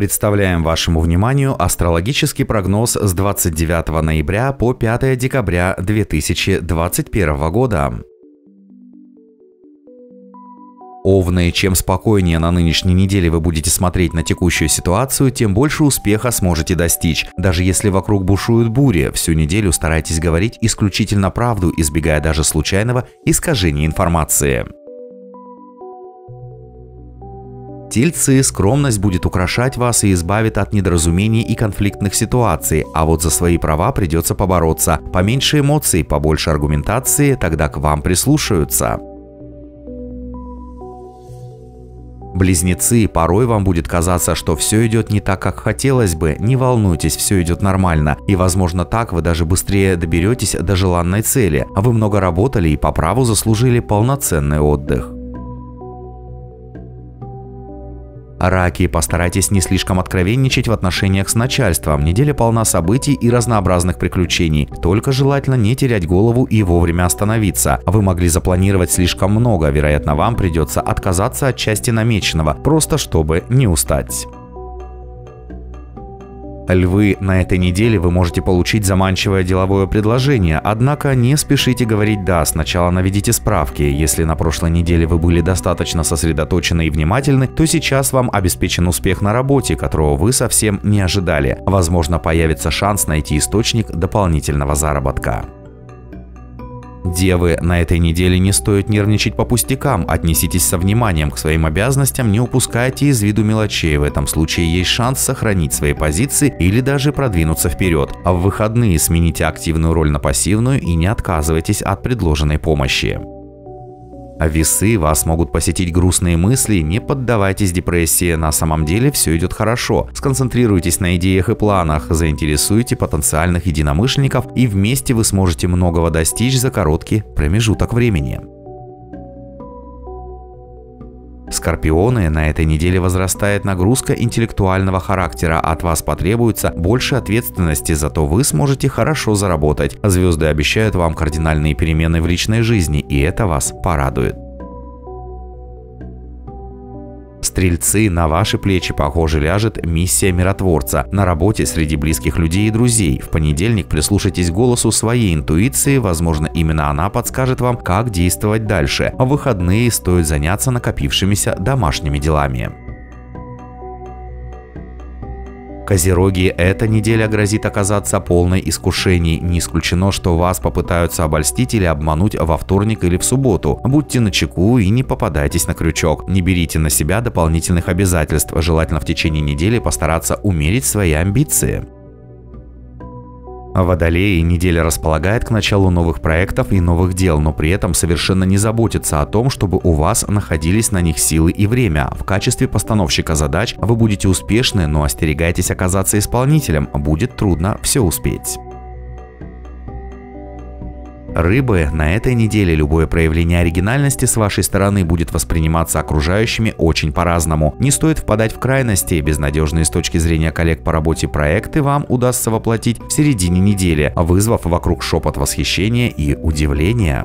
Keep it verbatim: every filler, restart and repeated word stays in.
Представляем вашему вниманию астрологический прогноз с двадцать девятого ноября по пятое декабря две тысячи двадцать первого года. Овны, чем спокойнее на нынешней неделе вы будете смотреть на текущую ситуацию, тем больше успеха сможете достичь. Даже если вокруг бушуют бури, всю неделю старайтесь говорить исключительно правду, избегая даже случайного искажения информации. Тельцы, скромность будет украшать вас и избавит от недоразумений и конфликтных ситуаций, а вот за свои права придется побороться. Поменьше эмоций, побольше аргументации, тогда к вам прислушаются. Близнецы, порой вам будет казаться, что все идет не так, как хотелось бы. Не волнуйтесь, все идет нормально. И, возможно, так вы даже быстрее доберетесь до желанной цели. А вы много работали и по праву заслужили полноценный отдых. Раки, постарайтесь не слишком откровенничать в отношениях с начальством. Неделя полна событий и разнообразных приключений. Только желательно не терять голову и вовремя остановиться. Вы могли запланировать слишком много, вероятно, вам придется отказаться от части намеченного, просто чтобы не устать. Львы, на этой неделе вы можете получить заманчивое деловое предложение, однако не спешите говорить «да», сначала наведите справки. Если на прошлой неделе вы были достаточно сосредоточены и внимательны, то сейчас вам обеспечен успех на работе, которого вы совсем не ожидали. Возможно, появится шанс найти источник дополнительного заработка. Девы, на этой неделе не стоит нервничать по пустякам, отнеситесь со вниманием к своим обязанностям, не упускайте из виду мелочей, в этом случае есть шанс сохранить свои позиции или даже продвинуться вперед. А в выходные смените активную роль на пассивную и не отказывайтесь от предложенной помощи. Весы, вас могут посетить грустные мысли, не поддавайтесь депрессии, на самом деле все идет хорошо. Сконцентрируйтесь на идеях и планах, заинтересуйте потенциальных единомышленников, и вместе вы сможете многого достичь за короткий промежуток времени. Скорпионы, на этой неделе возрастает нагрузка интеллектуального характера, от вас потребуется больше ответственности, зато вы сможете хорошо заработать. Звезды обещают вам кардинальные перемены в личной жизни, и это вас порадует. Стрельцы, на ваши плечи, похоже, ляжет миссия миротворца на работе среди близких людей и друзей. В понедельник прислушайтесь к голосу своей интуиции, возможно, именно она подскажет вам, как действовать дальше. А в выходные стоит заняться накопившимися домашними делами. Козероги, эта неделя грозит оказаться полной искушений. Не исключено, что вас попытаются обольстить или обмануть во вторник или в субботу. Будьте начеку и не попадайтесь на крючок. Не берите на себя дополнительных обязательств. Желательно в течение недели постараться умерить свои амбиции. Водолеи, неделя располагает к началу новых проектов и новых дел, но при этом совершенно не заботится о том, чтобы у вас находились на них силы и время. В качестве постановщика задач вы будете успешны, но остерегайтесь оказаться исполнителем, будет трудно все успеть. Рыбы, на этой неделе любое проявление оригинальности с вашей стороны будет восприниматься окружающими очень по-разному. Не стоит впадать в крайности, безнадежные с точки зрения коллег по работе проекты вам удастся воплотить в середине недели, вызвав вокруг шепот восхищения и удивления.